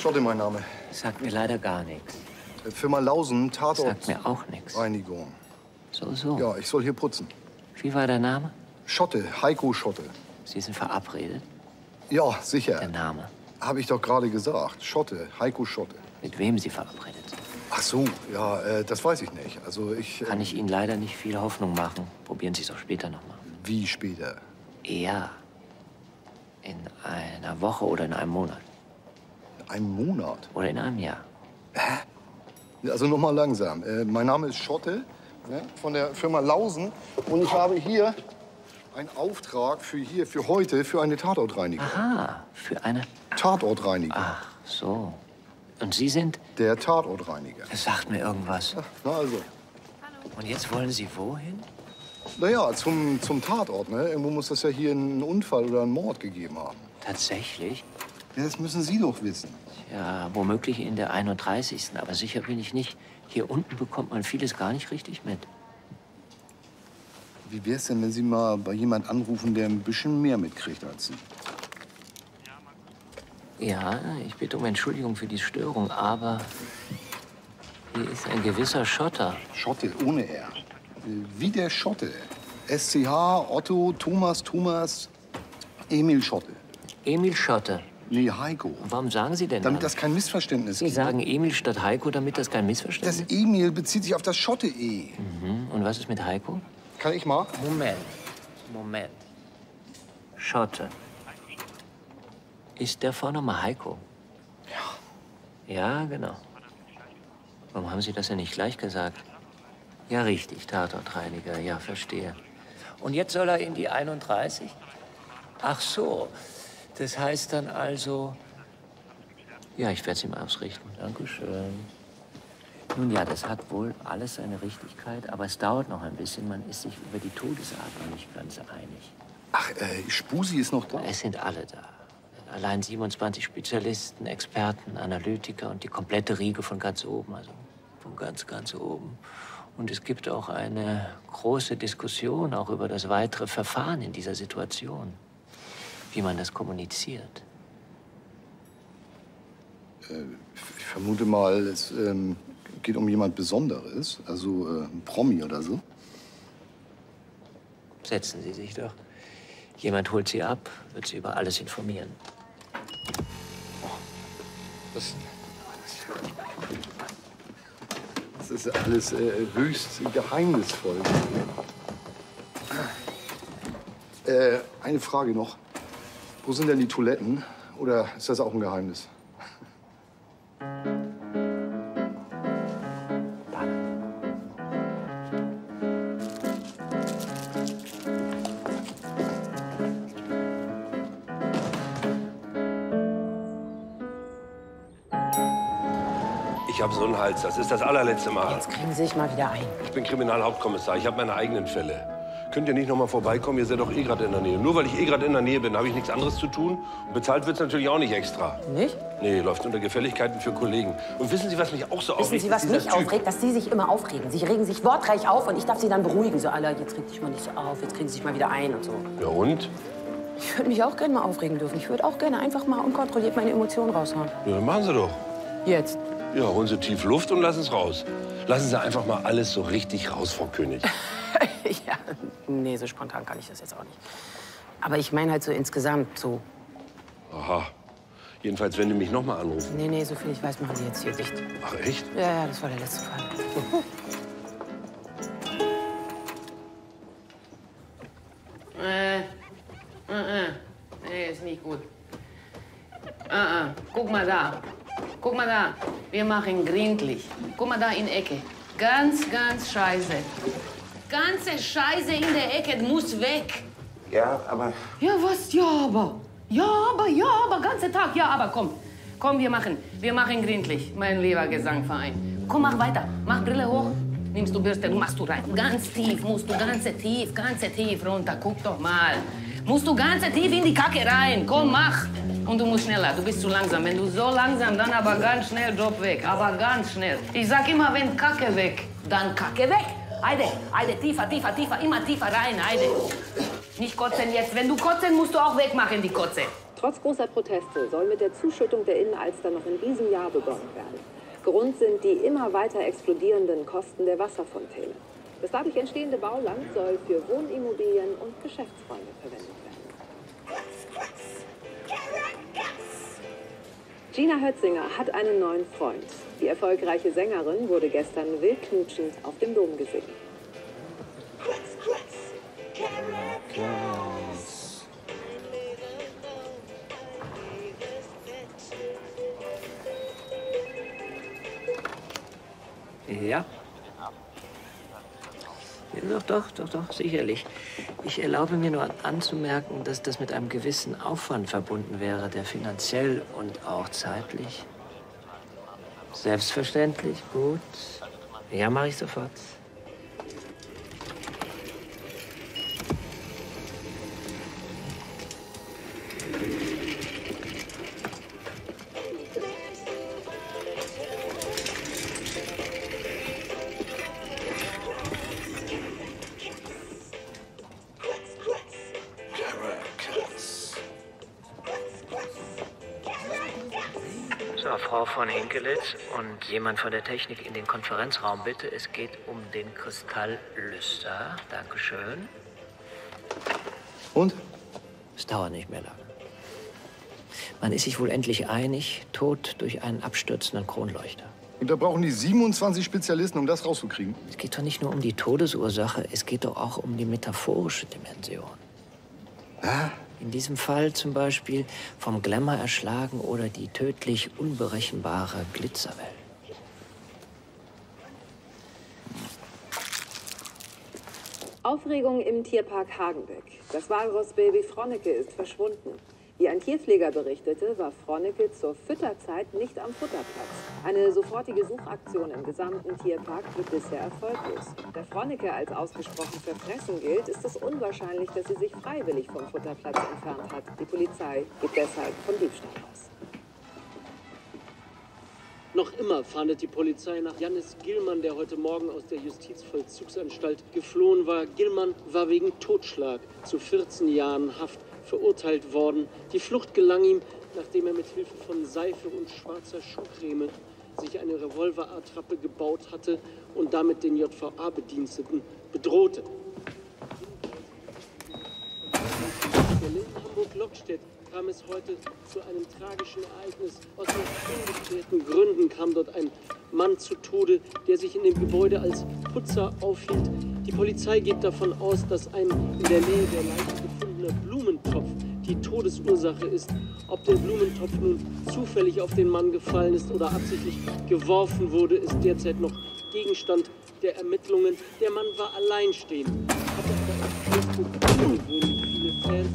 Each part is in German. Schotte, mein Name. Sagt mir leider gar nichts. Firma Lausen, Tatort. Sagt mir auch nichts. Reinigung. So, so. Ja, ich soll hier putzen. Wie war der Name? Schotte, Heiko Schotte. Sie sind verabredet? Ja, sicher. Der Name? Habe ich doch gerade gesagt. Schotte, Heiko Schotte. Mit wem Sie verabredet sind? Ach so, ja, das weiß ich nicht. Also ich... Kann ich Ihnen leider nicht viel Hoffnung machen. Probieren Sie es auch später nochmal. Wie später? Eher in einer Woche oder in einem Monat. In einem Monat? Oder in einem Jahr. Hä? Also nochmal langsam. Mein Name ist Schotte, ne, von der Firma Lausen. Und ich habe hier einen Auftrag für heute, für eine Tatortreinigung. Aha, für eine... Tatortreinigung. Ach, so. Und Sie sind? Der Tatortreiniger. Das sagt mir irgendwas. Ach, na also. Hallo. Und jetzt wollen Sie wohin? Naja, zum Tatort, ne? Irgendwo muss das ja hier einen Unfall oder einen Mord gegeben haben. Tatsächlich? Ja, das müssen Sie doch wissen. Ja, womöglich in der 31. Aber sicher bin ich nicht. Hier unten bekommt man vieles gar nicht richtig mit. Wie wär's denn, wenn Sie mal bei jemand anrufen, der ein bisschen mehr mitkriegt als Sie? Ja, ich bitte um Entschuldigung für die Störung, aber hier ist ein gewisser Schotter. Schotte, ohne R. Wie der Schotte. SCH, Otto, Thomas, Emil Schotte. Emil Schotte? Nee, Heiko. Und warum sagen Sie denn das? Damit das kein Missverständnis gibt. Sie sagen Emil statt Heiko, damit das kein Mverständnis gibt? Das Emil bezieht sich auf das Schotte-E. Mhm. Und was ist mit Heiko? Kann ich mal? Moment. Schotte. Ist der Vorname Heiko? Ja. Ja, genau. Warum haben Sie das ja nicht gleich gesagt? Ja, richtig, Tatortreiniger. Ja, verstehe. Und jetzt soll er in die 31? Ach so. Das heißt dann also... Ja, ich werde es ihm ausrichten. Dankeschön. Nun ja, das hat wohl alles seine Richtigkeit, aber es dauert noch ein bisschen. Man ist sich über die Todesarten nicht ganz einig. Ach, Spusi ist noch da? Es sind alle da. Allein 27 Spezialisten, Experten, Analytiker und die komplette Riege von ganz oben, also von ganz oben. Und es gibt auch eine große Diskussion auch über das weitere Verfahren in dieser Situation, wie man das kommuniziert. Ich vermute mal, es geht um jemand Besonderes, also ein Promi oder so. Setzen Sie sich doch. Jemand holt Sie ab, wird Sie über alles informieren. Das ist alles höchst geheimnisvoll. Eine Frage noch. Wo sind denn die Toiletten? Oder ist das auch ein Geheimnis? Ich habe so einen Hals. Das ist das allerletzte Mal. Jetzt kriegen Sie sich mal wieder ein. Ich bin Kriminalhauptkommissar. Ich habe meine eigenen Fälle. Könnt ihr nicht noch mal vorbeikommen? Ihr seid doch eh gerade in der Nähe. Nur weil ich eh gerade in der Nähe bin, habe ich nichts anderes zu tun. Und bezahlt wird's natürlich auch nicht extra. Nicht? Nee, läuft unter Gefälligkeiten für Kollegen. Und wissen Sie, was mich auch so aufregt? Wissen Sie, was mich aufregt? Dass Sie sich immer aufregen. Sie regen sich wortreich auf und ich darf Sie dann beruhigen. So, Alter, jetzt reg dich mal nicht so auf, jetzt kriegen Sie sich mal wieder ein und so. Ja und? Ich würde mich auch gerne mal aufregen dürfen. Ich würde auch gerne einfach mal unkontrolliert meine Emotionen raushauen. Ja, dann machen Sie doch. Jetzt? Ja, holen Sie tief Luft und lassen es raus. Lassen Sie einfach mal alles so richtig raus, Frau König. Ja, nee, so spontan kann ich das jetzt auch nicht. Aber ich meine halt so insgesamt so. Aha. Jedenfalls, wenn du mich noch mal anrufst. Nee, nee, so viel ich weiß, machen Sie jetzt hier dicht. Ach, echt? Ja, das war der letzte Fall. Nee, ist nicht gut. Guck mal da. Guck mal da, wir machen gründlich. Guck mal da in die Ecke. Ganz scheiße. Ganze Scheiße in der Ecke muss weg. Ja, aber... Ja, was? Ja, aber. Ja, aber. Ganzen Tag. Ja, aber. Komm, wir machen gründlich, mein lieber Gesangverein. Komm, mach weiter. Mach Brille hoch. Nimmst du Bürste, machst du rein. Ganz tief musst du, ganz tief runter. Guck doch mal. Musst du ganz tief in die Kacke rein. Komm, mach. Und du musst schneller, du bist zu langsam. Wenn du so langsam, dann aber ganz schnell Job weg. Aber ganz schnell. Ich sag immer, wenn Kacke weg, dann Kacke weg. Heide, tiefer, immer tiefer rein, Heide. Nicht kotzen jetzt. Wenn du kotzen, musst du auch wegmachen, die Kotze. Trotz großer Proteste soll mit der Zuschüttung der Innenalster noch in diesem Jahr begonnen werden. Grund sind die immer weiter explodierenden Kosten der Wasserfontäne. Das dadurch entstehende Bauland soll für Wohnimmobilien und Geschäftsräume verwendet werden. Gina Hötzinger hat einen neuen Freund. Die erfolgreiche Sängerin wurde gestern wildknutschend auf dem Dom gesehen. Ja. Doch, sicherlich. Ich erlaube mir nur anzumerken, dass das mit einem gewissen Aufwand verbunden wäre, der finanziell und auch zeitlich. Selbstverständlich, gut. Ja, mache ich sofort. Und jemand von der Technik in den Konferenzraum, bitte. Es geht um den Kristalllüster. Dankeschön. Und? Es dauert nicht mehr lange. Man ist sich wohl endlich einig, Tod durch einen abstürzenden Kronleuchter. Und da brauchen die 27 Spezialisten, um das rauszukriegen? Es geht doch nicht nur um die Todesursache, es geht doch auch um die metaphorische Dimension. Ah. In diesem Fall zum Beispiel vom Glamour erschlagen oder die tödlich unberechenbare Glitzerwelt. Aufregung im Tierpark Hagenbeck. Das Walrossbaby Fronecke ist verschwunden. Wie ein Tierpfleger berichtete, war Fronecke zur Fütterzeit nicht am Futterplatz. Eine sofortige Suchaktion im gesamten Tierpark blieb bisher erfolglos. Da Fronecke als ausgesprochen verfressen gilt, ist es unwahrscheinlich, dass sie sich freiwillig vom Futterplatz entfernt hat. Die Polizei geht deshalb vom Diebstahl aus. Noch immer fahndet die Polizei nach Janis Gillmann, der heute Morgen aus der Justizvollzugsanstalt geflohen war. Gillmann war wegen Totschlag zu 14 Jahren Haft verurteilt worden. Die Flucht gelang ihm, nachdem er mit Hilfe von Seife und schwarzer Schuhcreme sich eine Revolverattrappe gebaut hatte und damit den JVA-Bediensteten bedrohte. In Hamburg-Lockstedt kam es heute zu einem tragischen Ereignis. Aus ungeklärten Gründen kam dort ein Mann zu Tode, der sich in dem Gebäude als Putzer aufhielt. Die Polizei geht davon aus, dass ein in der Nähe der Leiche gefundener Blumentopf die Todesursache ist. Ob der Blumentopf nun zufällig auf den Mann gefallen ist oder absichtlich geworfen wurde, ist derzeit noch Gegenstand der Ermittlungen. Der Mann war alleinstehend, hatte aber auf Facebook ungewöhnlich viele Fans.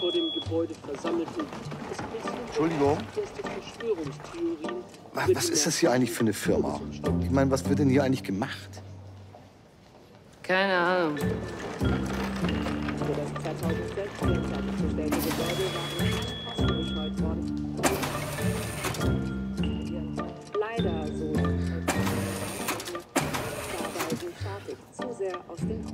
Vor dem Gebäude versammelten. Entschuldigung. Was ist das hier eigentlich für eine Firma? Ich meine, was wird denn hier eigentlich gemacht? Keine Ahnung. Leider so. Zu sehr aus dem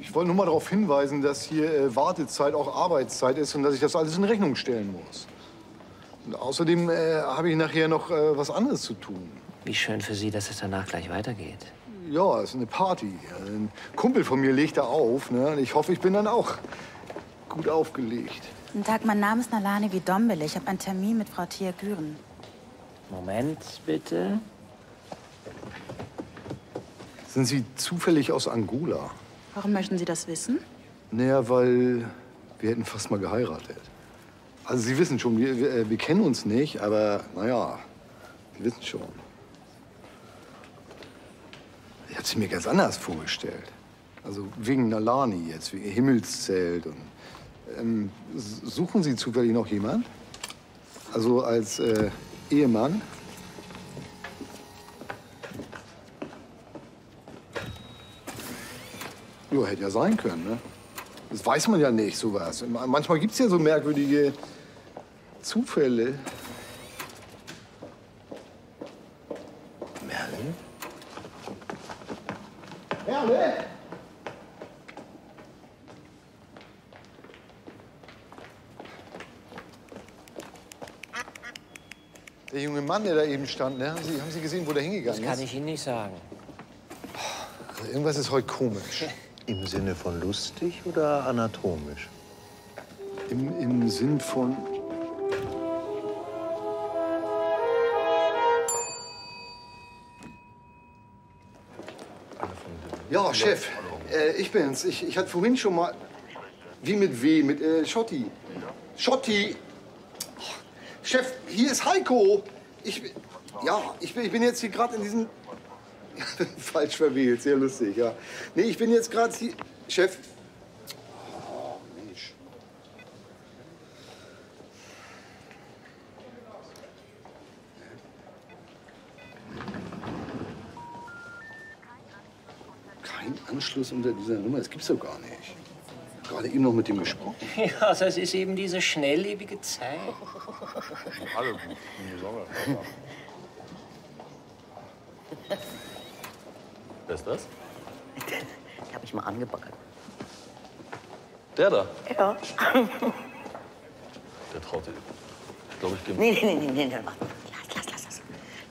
Ich wollte nur mal darauf hinweisen, dass hier Wartezeit auch Arbeitszeit ist und dass ich das alles in Rechnung stellen muss. Und außerdem habe ich nachher noch was anderes zu tun. Wie schön für Sie, dass es danach gleich weitergeht. Ja, es ist eine Party. Ein Kumpel von mir legt da auf, ne? Und ich hoffe, ich bin dann auch gut aufgelegt. Guten Tag, mein Name ist Nalane Gidombele. Ich habe einen Termin mit Frau Tia Güren. Moment, bitte. Sind Sie zufällig aus Angola? Warum möchten Sie das wissen? Naja, weil wir hätten fast mal geheiratet. Also Sie wissen schon, wir kennen uns nicht, aber naja, Sie wissen schon. Ich habe sie mir ganz anders vorgestellt. Also wegen Nalani jetzt, wegen Himmelszelt und... suchen Sie zufällig noch jemanden? Also als Ehemann? Ja, hätte ja sein können, ne? Das weiß man ja nicht, sowas. Manchmal gibt's ja so merkwürdige Zufälle. Merle? Merle? Der junge Mann, der da eben stand, ne? Haben Sie gesehen, wo der hingegangen ist? Das kann ich Ihnen nicht sagen. Also irgendwas ist heute komisch. Im Sinne von lustig oder anatomisch? Im Sinn von... Ja, Chef, ich bin's. Ich hatte vorhin schon mal... Wie mit W? Mit Schotty. Schotty! Oh, Chef, hier ist Heiko! Ich bin jetzt hier gerade in diesem... Falsch verwählt, sehr lustig, ja. Nee, ich bin jetzt gerade hier... Chef. Oh, Mensch. Kein Anschluss unter dieser Nummer, das gibt's doch gar nicht. Gerade eben noch mit dem gesprochen. Ja, das ist eben diese schnelllebige Zeit. Alle gut. Wer ist das? Den hab ich mal angebackert. Der da? Ja. Der traut dir. Ich glaube, ich gebe... Nee.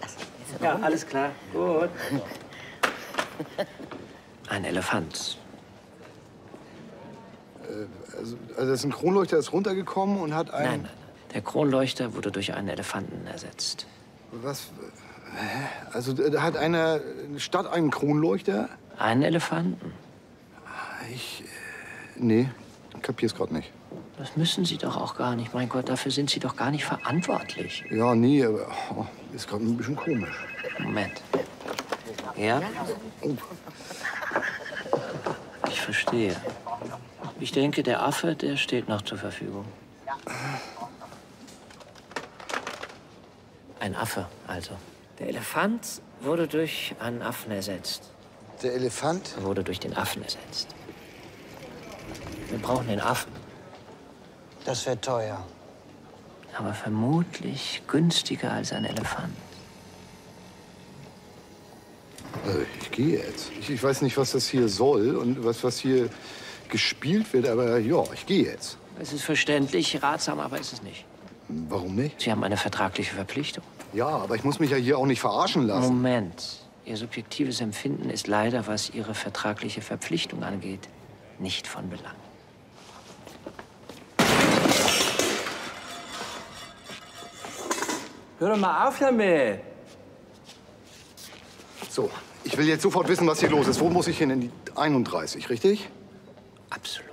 Lass. Ja, alles klar. Gut. Ein Elefant. Also das ist ein Kronleuchter, ist runtergekommen und hat einen... Nein. Der Kronleuchter wurde durch einen Elefanten ersetzt. Was... Also, da hat einer statt einem Kronleuchter... Einen Elefanten? Nee, kapier's gerade nicht. Das müssen Sie doch auch gar nicht. Mein Gott, dafür sind Sie doch gar nicht verantwortlich. Ja, nee, aber oh, ist gerade ein bisschen komisch. Moment. Ja? Oh. Ich verstehe. Ich denke, der Affe, der steht noch zur Verfügung. Ein Affe, also. Der Elefant wurde durch einen Affen ersetzt. Der Elefant? Wurde durch den Affen ersetzt. Wir brauchen den Affen. Das wäre teuer. Aber vermutlich günstiger als ein Elefant. Also ich gehe jetzt. Ich weiß nicht, was das hier soll und was hier gespielt wird, aber ja, ich gehe jetzt. Es ist verständlich, ratsam, aber ist es nicht. Warum nicht? Sie haben eine vertragliche Verpflichtung. Ja, aber ich muss mich ja hier auch nicht verarschen lassen. Moment. Ihr subjektives Empfinden ist leider, was Ihre vertragliche Verpflichtung angeht, nicht von Belang. Hör doch mal auf damit! So, ich will jetzt sofort wissen, was hier los ist. Wo muss ich hin? In die 31, richtig? Absolut.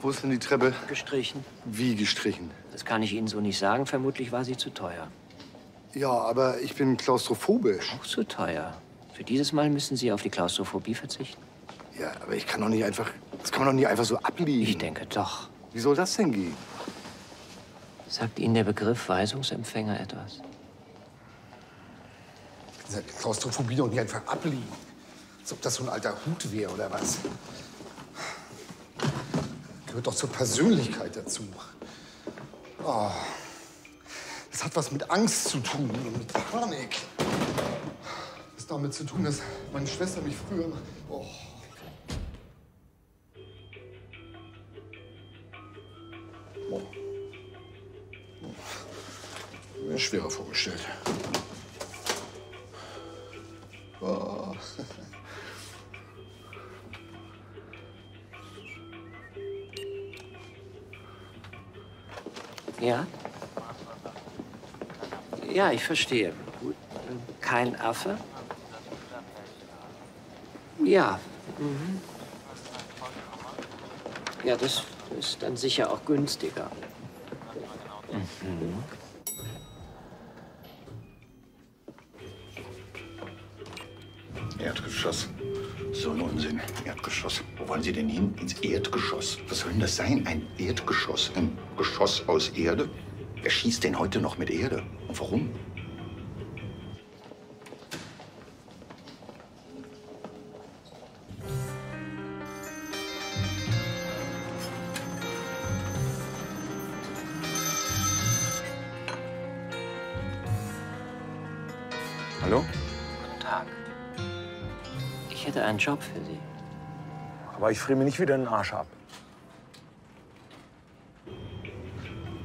Wo ist denn die Treppe? Gestrichen. Wie gestrichen? Das kann ich Ihnen so nicht sagen. Vermutlich war sie zu teuer. Ja, aber ich bin klaustrophobisch. Auch zu teuer. Für dieses Mal müssen Sie auf die Klaustrophobie verzichten. Ja, aber ich kann doch nicht einfach... Das kann man doch nicht einfach so abliegen. Ich denke doch. Wie soll das denn gehen? Sagt Ihnen der Begriff Weisungsempfänger etwas? diese Klaustrophobie doch nicht einfach abliegen. Als ob das so ein alter Hut wäre oder was. Gehört doch zur Persönlichkeit dazu. Oh. Das hat was mit Angst zu tun und mit Panik. Das hat damit zu tun, dass meine Schwester mich früher... Oh. Oh. Mir schwerer vorgestellt. Oh. Ja? Ja, ich verstehe. Gut. Kein Affe? Ja. Mhm. Ja, das ist dann sicher auch günstiger. Mhm. Erdgeschoss. So ein Unsinn. Erdgeschoss. Wo wollen Sie denn hin? Ins Erdgeschoss. Was soll denn das sein? Ein Erdgeschoss? Ein Geschoss aus Erde? Wer schießt denn heute noch mit Erde? Und warum? Hallo? Guten Tag. Ich hätte einen Job für Sie. Aber ich friere mir nicht wieder den Arsch ab.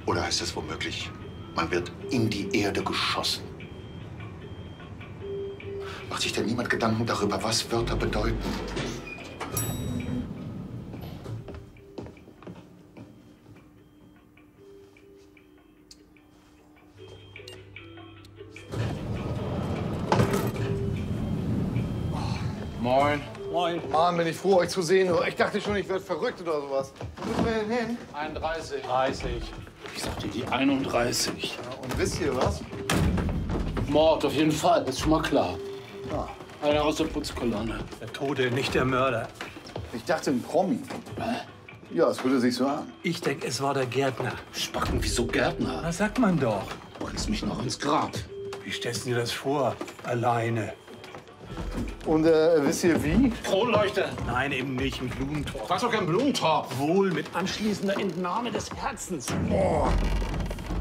Oder heißt das womöglich, man wird in die Erde geschossen? Macht sich denn niemand Gedanken darüber, was Wörter bedeuten? Moin. Moin. Mann, bin ich froh, euch zu sehen. Ich dachte schon, ich werde verrückt oder sowas. Wo müssen wir denn hin? 31. 30. Ich sagte die 31. Ja, und wisst ihr was? Mord, auf jeden Fall, das ist schon mal klar. Ja. Einer aus der Putzkolonne. Der Tote, nicht der Mörder. Ich dachte, ein Promi. Hä? Ja, es würde sich so an. Ich denke, es war der Gärtner. Spacken, wieso Gärtner? Na, sagt man doch. Du bringst mich noch ins Grab. Wie stellst du dir das vor? Alleine. Und wisst ihr wie? Kronleuchter. Nein, eben nicht. Ein Blumentopf. Was, doch kein Blumentopf? Wohl mit anschließender Entnahme des Herzens. Boah.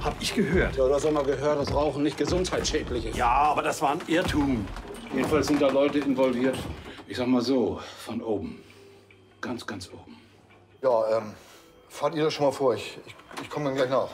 Hab ich gehört. Ja, du hast auch mal gehört, dass Rauchen nicht gesundheitsschädlich ist. Ja, aber das war ein Irrtum. Jedenfalls sind da Leute involviert. Ich sag mal so, von oben. Ganz, ganz oben. Ja, fahrt ihr das schon mal vor. Ich komme dann gleich nach.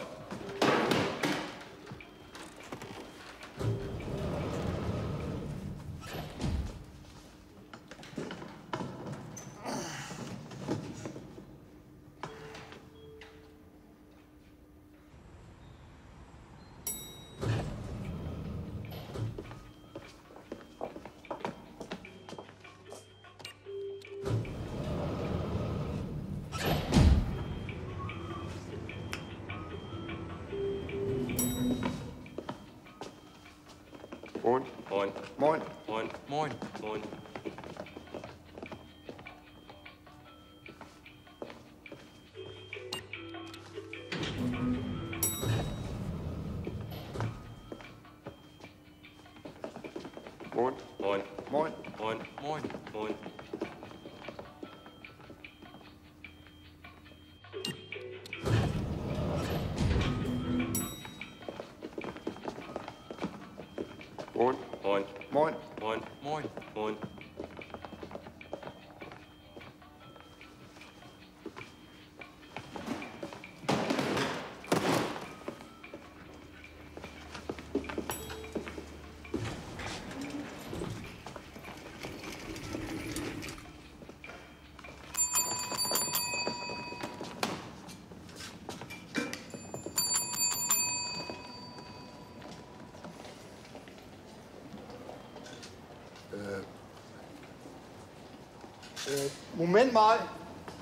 Moment mal.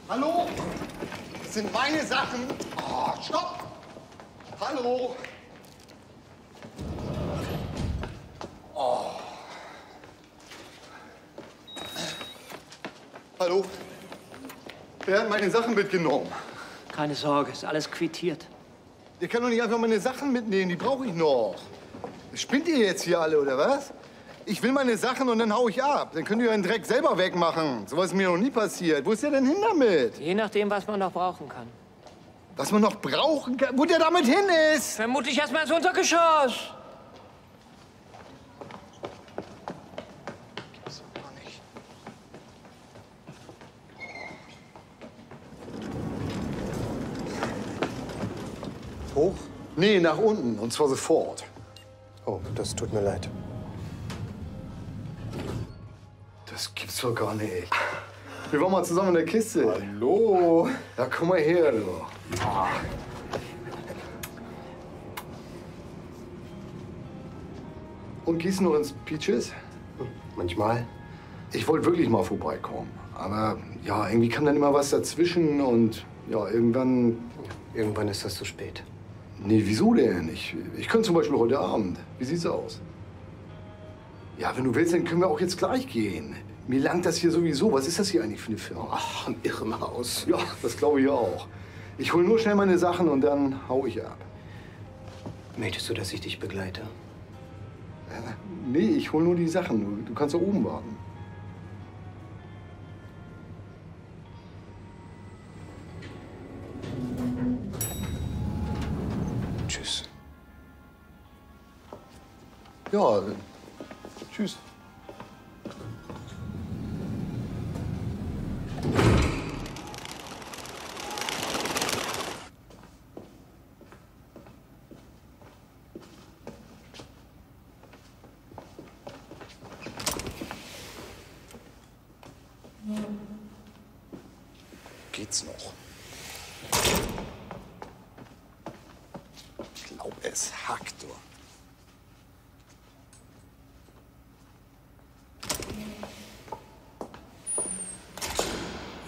Hallo? Das sind meine Sachen. Oh, stopp! Hallo? Oh. Hallo? Wer hat meine Sachen mitgenommen? Keine Sorge, ist alles quittiert. Ihr könnt doch nicht einfach meine Sachen mitnehmen, die brauche ich noch. Spinnt ihr jetzt hier alle, oder was? Ich will meine Sachen und dann hau ich ab. Dann könnt ihr den Dreck selber wegmachen. Sowas ist mir noch nie passiert. Wo ist der denn hin damit? Je nachdem, was man noch brauchen kann. Was man noch brauchen kann? Wo der damit hin ist? Vermutlich erstmal ins Untergeschoss. Hoch? Nee, nach unten, und zwar sofort. Oh, das tut mir leid. Das gibt's doch gar nicht. Wir waren mal zusammen in der Kiste. Hallo? Ja, komm mal her, du. Ah. Und gehst du noch ins Peaches? Hm, manchmal. Ich wollte wirklich mal vorbeikommen. Aber ja, irgendwie kam dann immer was dazwischen und ja, irgendwann ist das zu spät. Nee, wieso denn? Ich könnte zum Beispiel heute Abend. Wie sieht's aus? Ja, wenn du willst, dann können wir auch jetzt gleich gehen. Mir langt das hier sowieso. Was ist das hier eigentlich für eine Firma? Ach, ein Irrenhaus. Ja, das glaube ich auch. Ich hole nur schnell meine Sachen und dann hau ich ab. Möchtest du, dass ich dich begleite? Nee, ich hole nur die Sachen. Du kannst da oben warten. Tschüss. Ja, tschüss. Geht's noch? Ich glaub, es hackt, du.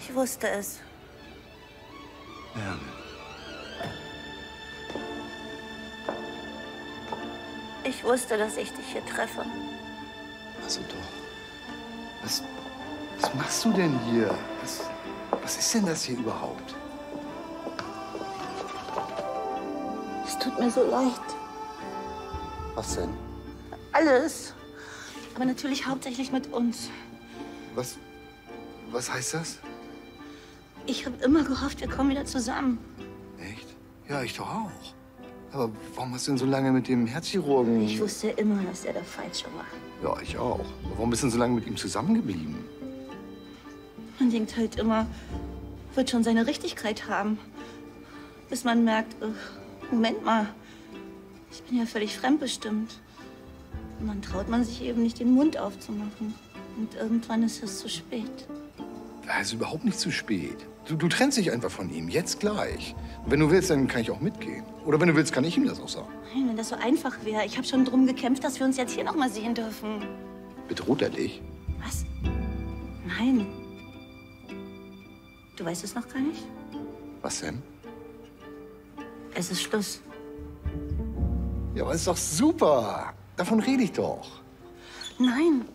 Ich wusste es. Ja. Ich wusste, dass ich dich hier treffe. Also doch. Was machst du denn hier? Was ist denn das hier überhaupt? Es tut mir so leid. Was denn? Alles. Aber natürlich hauptsächlich mit uns. Was heißt das? Ich habe immer gehofft, wir kommen wieder zusammen. Echt? Ja, ich doch auch. Aber warum hast du denn so lange mit dem Herzchirurgen... Ich wusste immer, dass er der Falsche war. Ja, ich auch. Aber warum bist du denn so lange mit ihm zusammengeblieben? Man denkt halt immer, wird schon seine Richtigkeit haben. Bis man merkt, Moment mal, ich bin ja völlig fremdbestimmt. Und dann traut man sich eben nicht, den Mund aufzumachen. Und irgendwann ist es zu spät. Das ist überhaupt nicht zu spät. Du trennst dich einfach von ihm, jetzt gleich. Und wenn du willst, dann kann ich auch mitgehen. Oder wenn du willst, kann ich ihm das auch sagen. Nein, wenn das so einfach wäre. Ich habe schon drum gekämpft, dass wir uns jetzt hier noch mal sehen dürfen. Bedroht er dich? Was? Nein. Du weißt es noch gar nicht? Was denn? Es ist Schluss. Ja, aber ist doch super. Davon rede ich doch. Nein.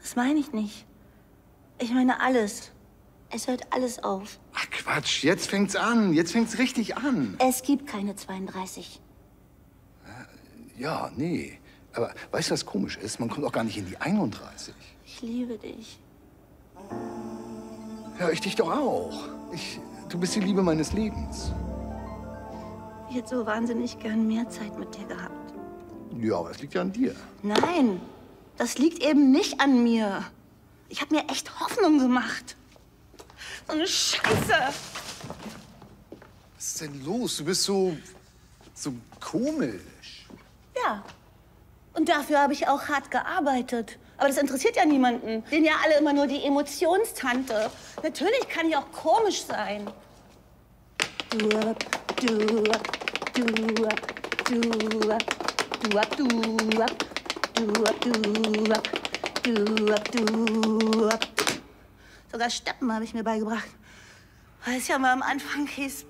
Das meine ich nicht. Ich meine alles. Es hört alles auf. Ach Quatsch, jetzt fängt's an. Jetzt fängt's richtig an. Es gibt keine 32. Ja, nee. Aber weißt du, was komisch ist? Man kommt auch gar nicht in die 31. Ich liebe dich. Ja, ich dich doch auch. Du bist die Liebe meines Lebens. Ich hätte so wahnsinnig gern mehr Zeit mit dir gehabt. Ja, aber das liegt ja an dir. Nein, das liegt eben nicht an mir. Ich habe mir echt Hoffnung gemacht. So eine Scheiße. Was ist denn los? Du bist so komisch. Ja, und dafür habe ich auch hart gearbeitet. Aber das interessiert ja niemanden. Sehen ja alle immer nur die Emotionstante. Natürlich kann ich auch komisch sein. Sogar Steppen habe ich mir beigebracht. Weil es ja mal am Anfang hieß.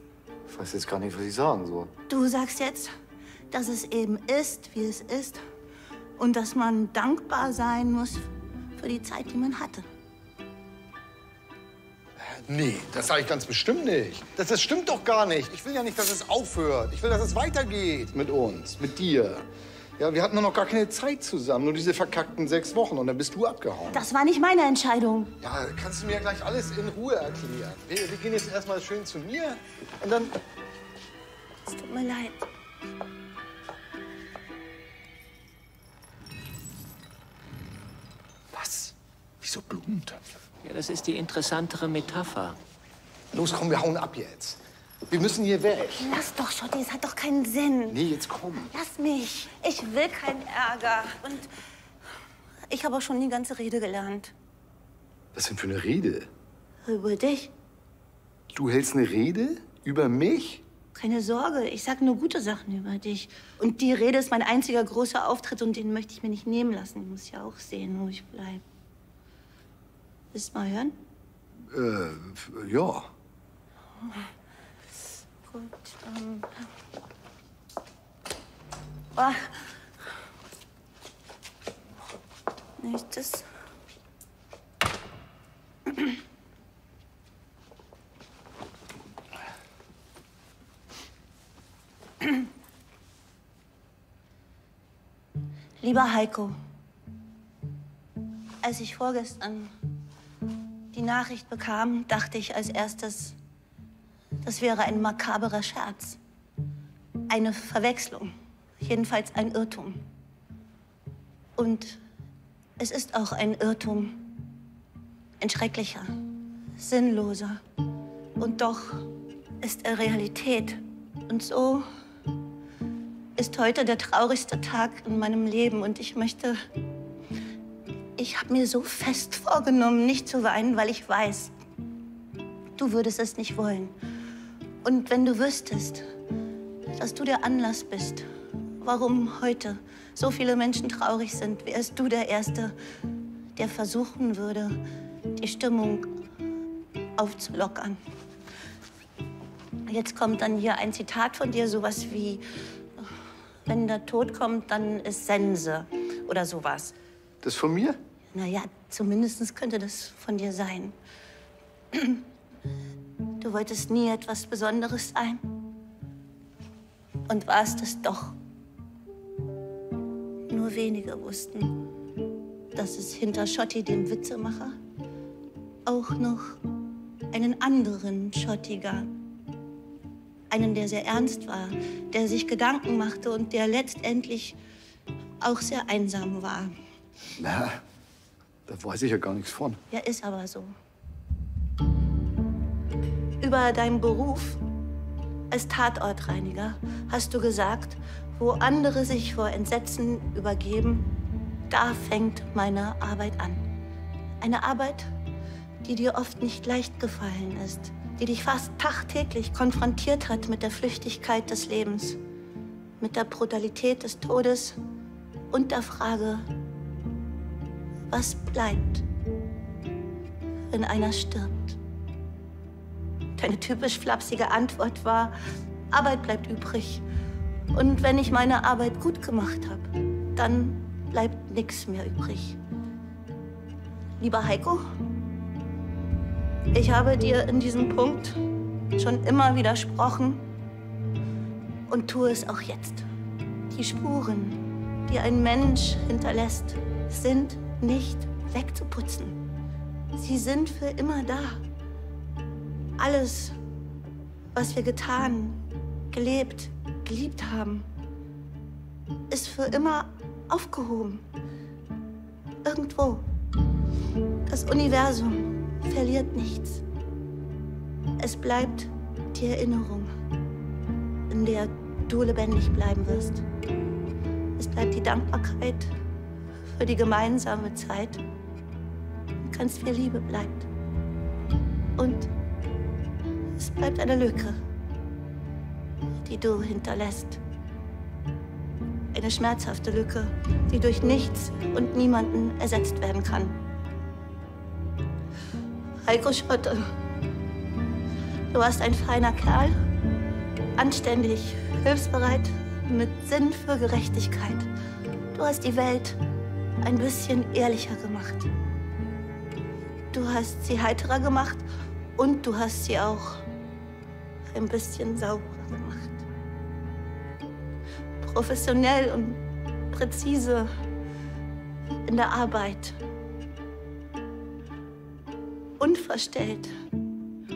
Ich weiß jetzt gar nicht, was ich sagen soll. Du sagst jetzt, dass es eben ist, wie es ist. Und dass man dankbar sein muss für die Zeit, die man hatte. Nee, das sage ich ganz bestimmt nicht. Das stimmt doch gar nicht. Ich will ja nicht, dass es aufhört. Ich will, dass es weitergeht mit uns, mit dir. Ja, wir hatten nur noch gar keine Zeit zusammen. Nur diese verkackten 6 Wochen. Und dann bist du abgehauen. Das war nicht meine Entscheidung. Ja, kannst du mir gleich alles in Ruhe erklären. Wir gehen jetzt erstmal schön zu mir. Und dann... Es tut mir leid. Was? Wieso Blumentöpfe? Ja, das ist die interessantere Metapher. Los, komm, wir hauen ab jetzt. Wir müssen hier weg. Lass doch, Schotti, es hat doch keinen Sinn. Nee, jetzt komm. Lass mich. Ich will keinen Ärger. Und ich habe auch schon die ganze Rede gelernt. Was denn für eine Rede? Über dich. Du hältst eine Rede? Über mich? Keine Sorge, ich sage nur gute Sachen über dich. Und die Rede ist mein einziger großer Auftritt und den möchte ich mir nicht nehmen lassen. Ich muss ja auch sehen, wo ich bleibe. Willst du mal hören? Ja. Gut, oh. Nächstes. Lieber Heiko, als ich vorgestern die Nachricht bekam, dachte ich als erstes, das wäre ein makaberer Scherz. Eine Verwechslung. Jedenfalls ein Irrtum. Und es ist auch ein Irrtum. Ein schrecklicher, sinnloser. Und doch ist er Realität. Und so ist heute der traurigste Tag in meinem Leben. Und ich möchte... Ich habe mir so fest vorgenommen, nicht zu weinen, weil ich weiß, du würdest es nicht wollen. Und wenn du wüsstest, dass du der Anlass bist, warum heute so viele Menschen traurig sind, wärst du der Erste, der versuchen würde, die Stimmung aufzulockern. Jetzt kommt dann hier ein Zitat von dir, sowas wie, wenn der Tod kommt, dann ist Sense oder sowas. Das von mir? Naja, zumindest könnte das von dir sein. Du wolltest nie etwas Besonderes sein. Und warst es doch. Nur wenige wussten, dass es hinter Schotty, dem Witzemacher, auch noch einen anderen Schotty gab. Einen, der sehr ernst war, der sich Gedanken machte und der letztendlich auch sehr einsam war. Na, da weiß ich ja gar nichts von. Ja, ist aber so. Über deinen Beruf als Tatortreiniger hast du gesagt, wo andere sich vor Entsetzen übergeben, da fängt meine Arbeit an. Eine Arbeit, die dir oft nicht leicht gefallen ist, die dich fast tagtäglich konfrontiert hat mit der Flüchtigkeit des Lebens, mit der Brutalität des Todes und der Frage, was bleibt, wenn einer stirbt? Deine typisch flapsige Antwort war, Arbeit bleibt übrig. Und wenn ich meine Arbeit gut gemacht habe, dann bleibt nichts mehr übrig. Lieber Heiko, ich habe dir in diesem Punkt schon immer widersprochen und tue es auch jetzt. Die Spuren, die ein Mensch hinterlässt, sind nicht wegzuputzen. Sie sind für immer da. Alles, was wir getan, gelebt, geliebt haben, ist für immer aufgehoben. Irgendwo. Das Universum verliert nichts. Es bleibt die Erinnerung, in der du lebendig bleiben wirst. Es bleibt die Dankbarkeit für die gemeinsame Zeit, ganz viel Liebe bleibt. Und es bleibt eine Lücke, die du hinterlässt. Eine schmerzhafte Lücke, die durch nichts und niemanden ersetzt werden kann. Heiko Schotte, du warst ein feiner Kerl, anständig, hilfsbereit, mit Sinn für Gerechtigkeit. Du hast die Welt ein bisschen ehrlicher gemacht. Du hast sie heiterer gemacht und du hast sie auch ein bisschen sauberer gemacht. Professionell und präzise in der Arbeit. Unverstellt,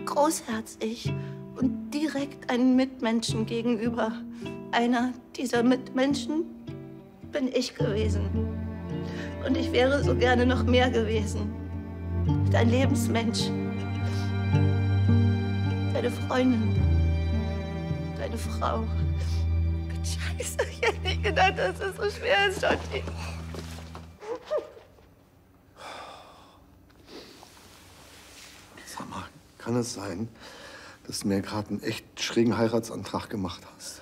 großherzig und direkt einem Mitmenschen gegenüber. Einer dieser Mitmenschen bin ich gewesen. Und ich wäre so gerne noch mehr gewesen. Dein Lebensmensch. Deine Freundin. Deine Frau. Scheiße, ich hätte nicht gedacht, dass es so schwer ist, Schotty. Sag mal, kann es sein, dass du mir gerade einen echt schrägen Heiratsantrag gemacht hast?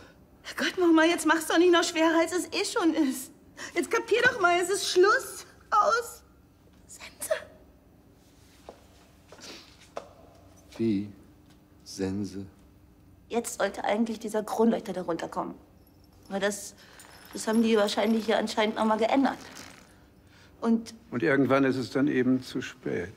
Gott, Mama, jetzt mach's doch nicht noch schwerer, als es eh schon ist. Jetzt kapier doch mal, es ist Schluss. Aus. Sense. Wie? Sense? Jetzt sollte eigentlich dieser Kronleuchter darunter kommen. Weil das haben die wahrscheinlich hier anscheinend noch mal geändert. Und irgendwann ist es dann eben zu spät.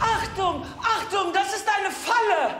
Achtung! Achtung! Das ist eine Falle!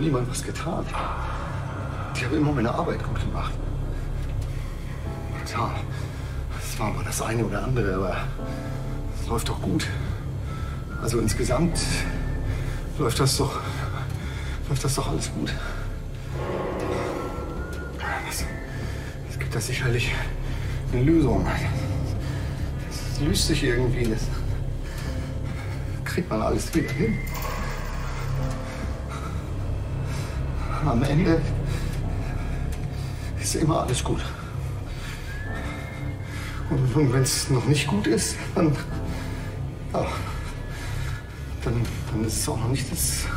Niemand was getan. Ich habe immer meine Arbeit gut gemacht. Tja, das war mal das eine oder andere, aber es läuft doch gut. Also insgesamt läuft das doch alles gut. Es gibt da sicherlich eine Lösung. Das löst sich irgendwie. Das kriegt man alles wieder hin. Am Ende ist immer alles gut. Und wenn es noch nicht gut ist, dann ist es auch noch nicht das